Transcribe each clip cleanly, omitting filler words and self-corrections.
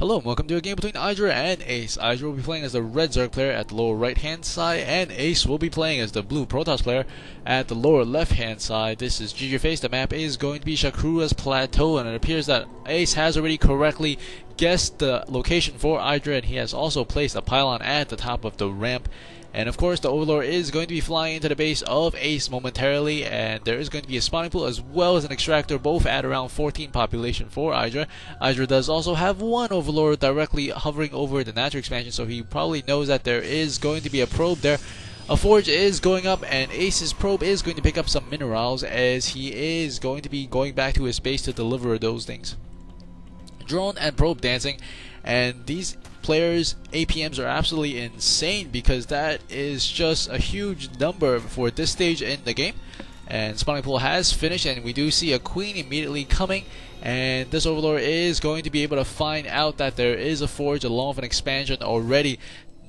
Hello and welcome to a game between IdrA and Ace. IdrA will be playing as the red Zerg player at the lower right hand side, and Ace will be playing as the blue Protoss player at the lower left hand side. This is GGFace. The map is going to be Shakura's Plateau, and it appears that Ace has already correctly guessed the location for IdrA, and he has also placed a pylon at the top of the ramp. And of course the Overlord is going to be flying into the base of Ace momentarily, and there is going to be a spawning pool as well as an extractor, both at around 14 population for IdrA. IdrA does also have one Overlord directly hovering over the natural expansion, so he probably knows that there is going to be a probe there. A forge is going up, and Ace's probe is going to pick up some minerals as he is going to be going back to his base to deliver those things. Drone and probe dancing, and these players' APMs are absolutely insane because that is just a huge number for this stage in the game. And spawning pool has finished, and we do see a queen immediately coming, and this Overlord is going to be able to find out that there is a forge along with an expansion already.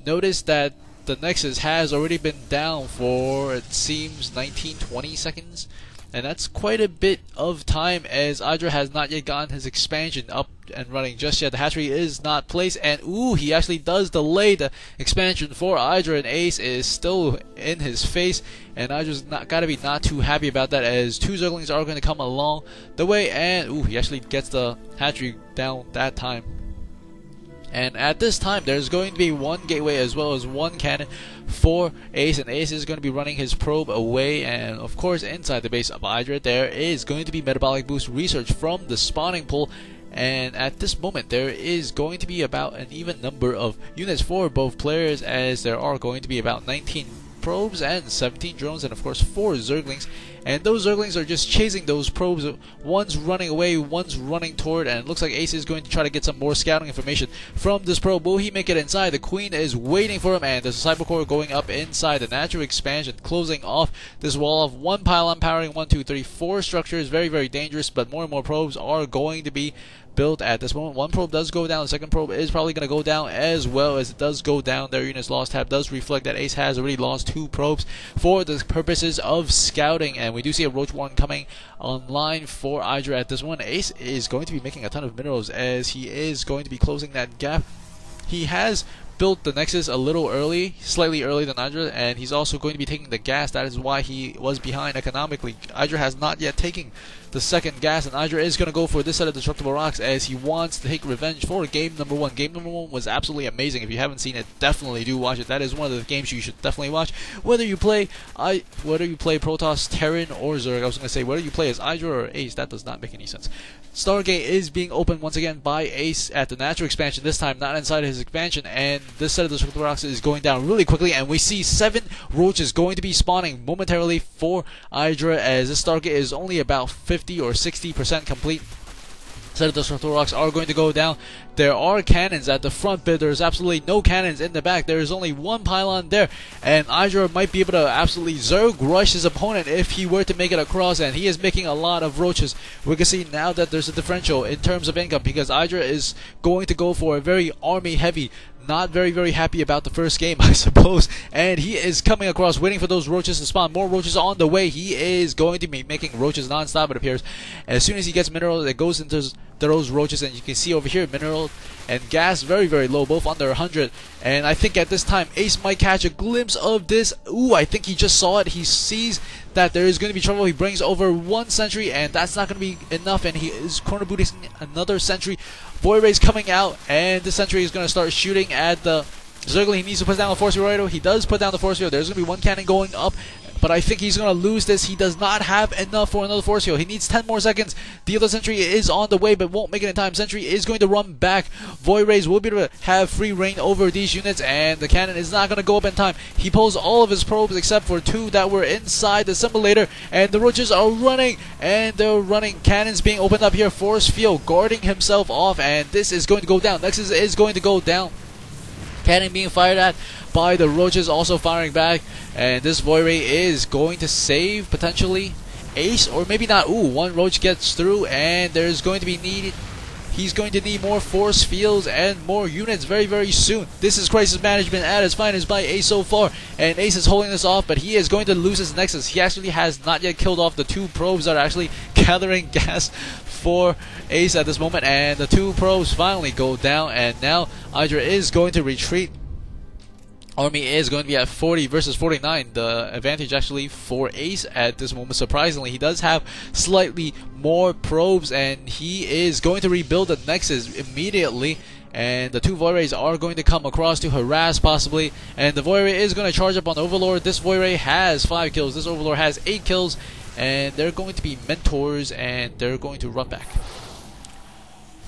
Notice that the Nexus has already been down for, it seems, 19-20 seconds. And that's quite a bit of time as IdrA has not yet gotten his expansion up and running just yet. The hatchery is not placed, and ooh, he actually does delay the expansion for IdrA, and Ace is still in his face, and IdrA's not gotta be not too happy about that as two Zerglings are going to come along the way, and ooh, he actually gets the hatchery down that time. And at this time, there's going to be one gateway as well as one cannon for Ace, and Ace is going to be running his probe away. And of course, inside the base of IdrA, there is going to be metabolic boost research from the spawning pool. And at this moment, there is going to be about an even number of units for both players, as there are going to be about 19 probes and 17 drones, and of course 4 Zerglings, and those Zerglings are just chasing those probes. One's running away, one's running toward, and it looks like Ace is going to try to get some more scouting information from this probe. Will he make it inside? The queen is waiting for him, and there's a Cybercore going up inside the natural expansion, closing off this wall of one pylon powering 1, 2, 3, 4 structures. Very, very dangerous, but more and more probes are going to be built at this moment. One probe does go down, the second probe is probably going to go down as well. As it does go down, their units lost tab does reflect that Ace has already lost 2 probes for the purposes of scouting, and we do see a Roach 1 coming online for IdrA at this one. Ace is going to be making a ton of minerals as he is going to be closing that gap. He has built the Nexus a little early, slightly earlier than IdrA, and he's also going to be taking the gas. That is why he was behind economically. IdrA has not yet taken the second gas, and IdrA is going to go for this set of destructible rocks as he wants to take revenge for game number 1. Game number 1 was absolutely amazing. If you haven't seen it, definitely do watch it. That is one of the games you should definitely watch. Whether you play Protoss, Terran, or Zerg. I was going to say whether you play as IdrA or Ace, that does not make any sense. Stargate is being opened once again by Ace at the natural expansion, this time not inside his expansion, and this set of destructible rocks is going down really quickly, and we see 7 Roaches going to be spawning momentarily for IdrA as this Stargate is only about 50 or 60% complete. Set of destructible rocks are going to go down. There are cannons at the front, but there's absolutely no cannons in the back. There is only one pylon there, and IdrA might be able to absolutely Zerg rush his opponent if he were to make it across, and he is making a lot of Roaches. We can see now that there's a differential in terms of income because IdrA is going to go for a very army heavy. Not very happy about the first game, I suppose, and he is coming across waiting for those Roaches to spawn. More Roaches on the way. He is going to be making Roaches non-stop, it appears. As soon as he gets mineral, it goes into those Roaches, and you can see over here mineral and gas very low, both under 100, and I think at this time Ace might catch a glimpse of this. Ooh, I think he just saw it. He sees that there is going to be trouble. He brings over one Sentry, and that's not going to be enough, and he is corner booting another Sentry. Void Ray's coming out, and the Sentry is going to start shooting at the Zergling. He needs to put down the force field. He does put down the force field. There's going to be one cannon going up, but I think he's going to lose this. He does not have enough for another force field. He needs 10 more seconds. The other Sentry is on the way, but won't make it in time. Sentry is going to run back. Void Rays will be able to have free reign over these units, and the cannon is not going to go up in time. He pulls all of his probes except for 2 that were inside the simulator, and the Roaches are running, and they're running. Cannons being opened up here. Force field guarding himself off, and this is going to go down. Nexus is going to go down. Cannon being fired at by the Roaches, also firing back, and this Void Ray is going to save potentially Ace, or maybe not. Ooh, one Roach gets through, and there's going to be need He's going to need more force fields and more units very, very soon. This is crisis management at its finest by Ace so far, and Ace is holding this off, but he is going to lose his Nexus. He actually has not yet killed off the two probes that are actually gathering gas for Ace at this moment, and the two probes finally go down, and now IdrA is going to retreat. Army is going to be at 40 versus 49. The advantage actually for Ace at this moment. Surprisingly, he does have slightly more probes, and he is going to rebuild the Nexus immediately. And the two Void Rays are going to come across to harass possibly. And the Void Ray is going to charge up on the Overlord. This Void Ray has 5 kills. This Overlord has 8 kills. And they're going to be mentors, and they're going to run back.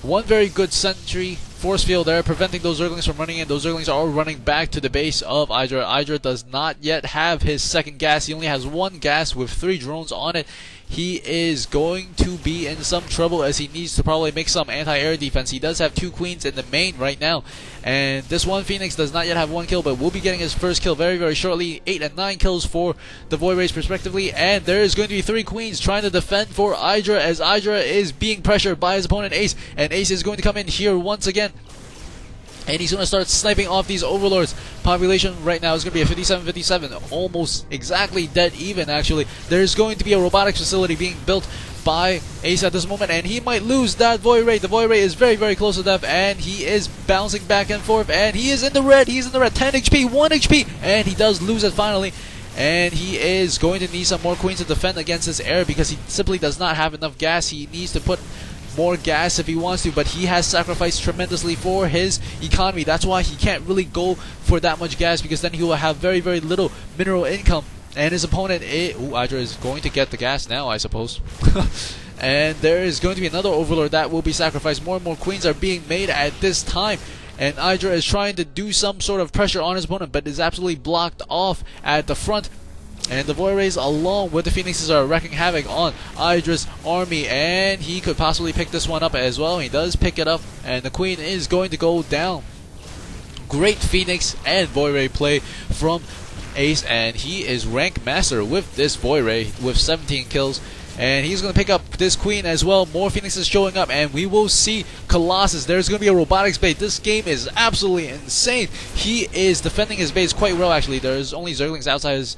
One very good Sentry force field there, preventing those Zerglings from running in. Those Zerglings are all running back to the base of IdrA. IdrA does not yet have his second gas. He only has one gas with 3 drones on it. He is going to be in some trouble, as he needs to probably make some anti-air defense. He does have 2 queens in the main right now. And this one Phoenix does not yet have 1 kill, but will be getting his first kill very, very shortly. 8 and 9 kills for the Void Rays respectively. And there is going to be 3 queens trying to defend for IdrA, as IdrA is being pressured by his opponent Ace. And Ace is going to come in here once again, and he's going to start sniping off these Overlords. Population right now is going to be a 57-57, almost exactly dead even actually. There's going to be a robotics facility being built by Ace at this moment, and he might lose that Void Ray. The Void Ray is very, very close to death, and he is bouncing back and forth, and he is in the red. He's in the red. 10 HP, 1 HP, and he does lose it finally. And he is going to need some more queens to defend against this air, because he simply does not have enough gas. He needs to put more gas if he wants to, but he has sacrificed tremendously for his economy. That's why he can't really go for that much gas, because then he will have very, very little mineral income. And his opponent, IdrA is going to get the gas now, I suppose. And there is going to be another Overlord that will be sacrificed. More and more queens are being made at this time, and IdrA is trying to do some sort of pressure on his opponent, but is absolutely blocked off at the front. And the Void Rays along with the Phoenixes are wrecking havoc on IdrA's army, and he could possibly pick this one up as well. He does pick it up, and the queen is going to go down. Great Phoenix and Void Ray play from Ace, and he is rank master with this Void Ray with 17 kills. And he's going to pick up this queen as well. More Phoenixes showing up, and we will see Colossus. There's going to be a robotics base. This game is absolutely insane. He is defending his base quite well actually. There's only Zerglings outside his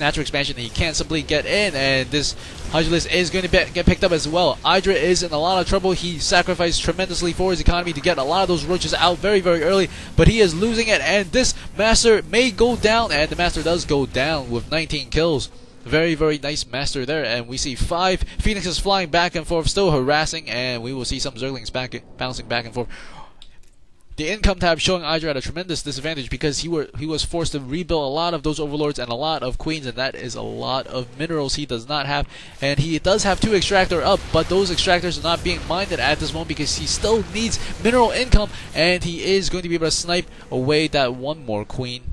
natural expansion, and he can't simply get in, and this Hydralisk is going to get picked up as well. IdrA is in a lot of trouble. He sacrificed tremendously for his economy to get a lot of those roaches out very, very early, but he is losing it, and this master may go down, and the master does go down with 19 kills. Very, very nice master there, and we see 5 Phoenixes flying back and forth, still harassing, and we will see some Zerglings bouncing back and forth. The income tab showing IdrA at a tremendous disadvantage, because he was forced to rebuild a lot of those Overlords and a lot of queens, and that is a lot of minerals he does not have. And he does have 2 extractor up, but those extractors are not being minded at this moment, because he still needs mineral income, and he is going to be able to snipe away that one more queen.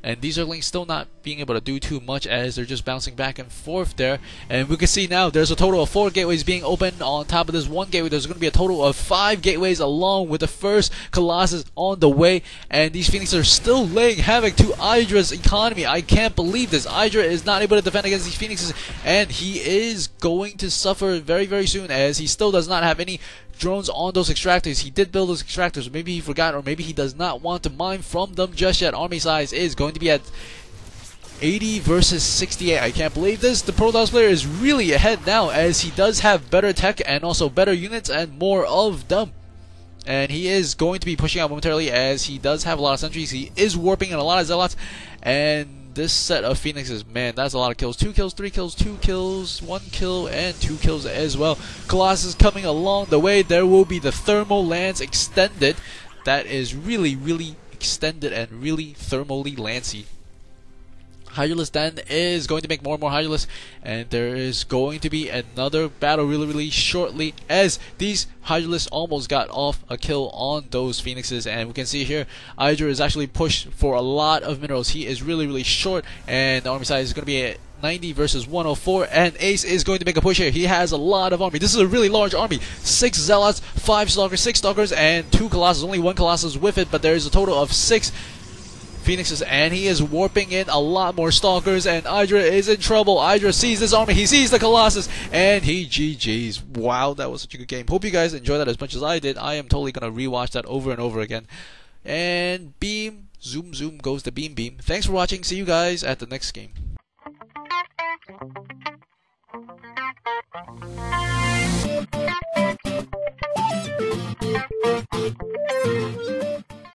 And these Zerglings still not being able to do too much, as they're just bouncing back and forth there. And we can see now there's a total of 4 gateways being opened. On top of this one gateway, there's going to be a total of 5 gateways, along with the first Colossus on the way. And these Phoenixes are still laying havoc to IdrA's economy. I can't believe this. IdrA is not able to defend against these Phoenixes, and he is going to suffer very, very soon, as he still does not have any drones on those extractors. He did build those extractors. Maybe he forgot, or maybe he does not want to mine from them just yet. Army size is going to be at 80 versus 68. I can't believe this. The Protoss player is really ahead now, as he does have better tech and also better units and more of them. And he is going to be pushing out momentarily, as he does have a lot of sentries. He is warping in a lot of Zealots. And this set of Phoenixes, man, that's a lot of kills. 2 kills, 3 kills, 2 kills, 1 kill, and 2 kills as well. Colossus coming along the way. There will be the Thermal Lance extended. That is really, really extended and really thermally lancey. Hydralisk then is going to make more and more Hydralisk, and there is going to be another battle really, really shortly, as these Hydralisk almost got off a kill on those Phoenixes. And we can see here IdrA is actually pushed for a lot of minerals. He is really, really short, and the army size is going to be at 90 versus 104, and Ace is going to make a push here. He has a lot of army. This is a really large army. 6 Zealots, 5 Stalkers, 6 Stalkers, and 2 Colossus. Only 1 Colossus with it, but there is a total of 6 Phoenixes, and he is warping in a lot more Stalkers, and IdrA is in trouble. IdrA sees this army, he sees the Colossus, and he GG's. Wow, that was such a good game. Hope you guys enjoyed that as much as I did. I am totally going to rewatch that over and over again. And beam, zoom, zoom goes the beam, beam. Thanks for watching. See you guys at the next game.